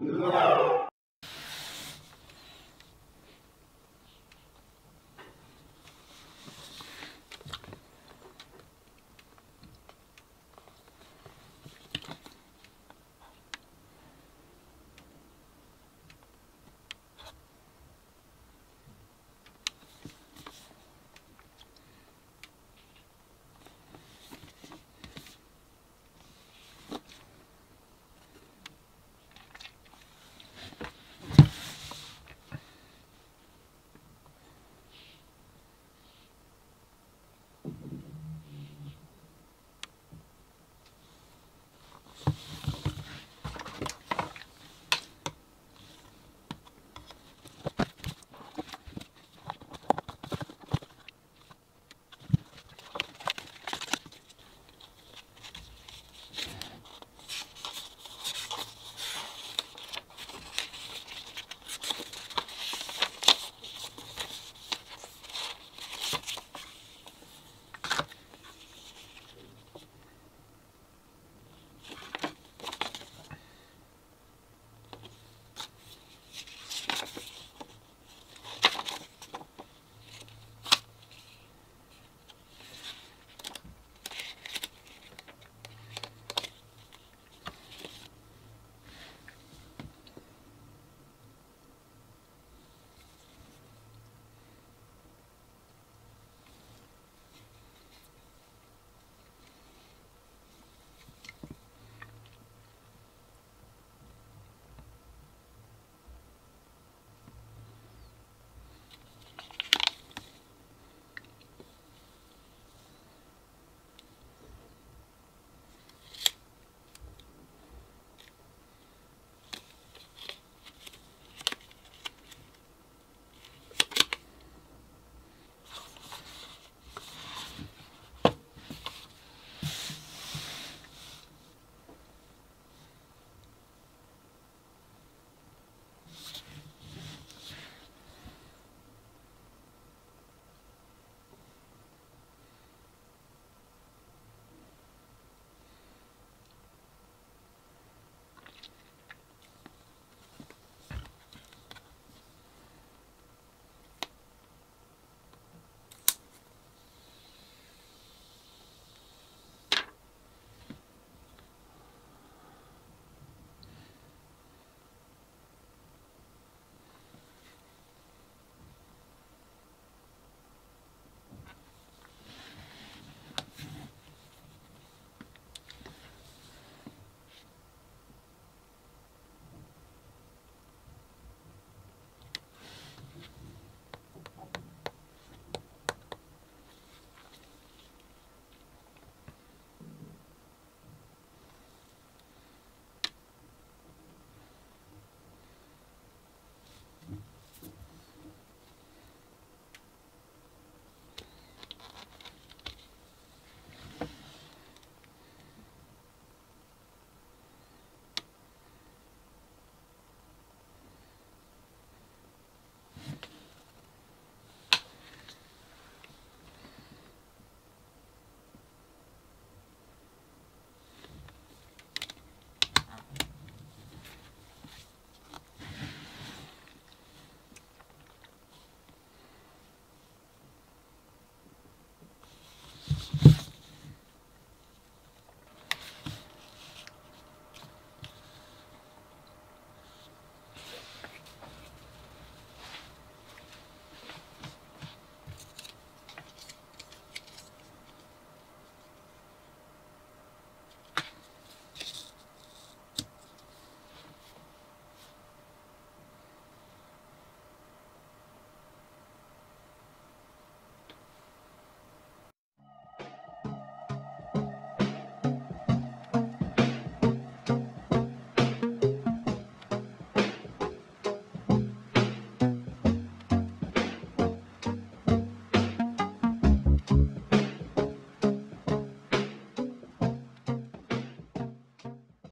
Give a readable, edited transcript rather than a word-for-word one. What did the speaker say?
No.